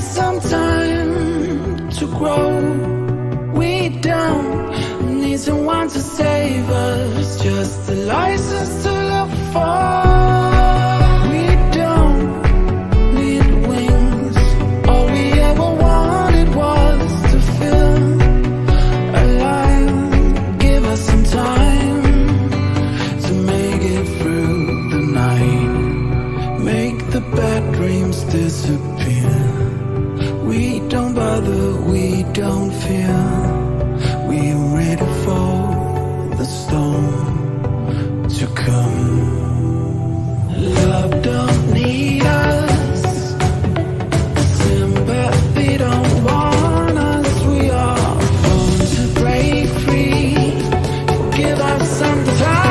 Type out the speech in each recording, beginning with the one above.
had some time to grow. We don't need someone to save us, just a license to look for. Disappear. We don't bother, we don't fear. We are ready for the storm to come. Love don't need us, sympathy don't want us. We are born to break free. Give us some time.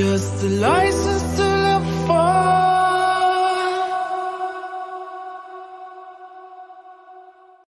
Just the license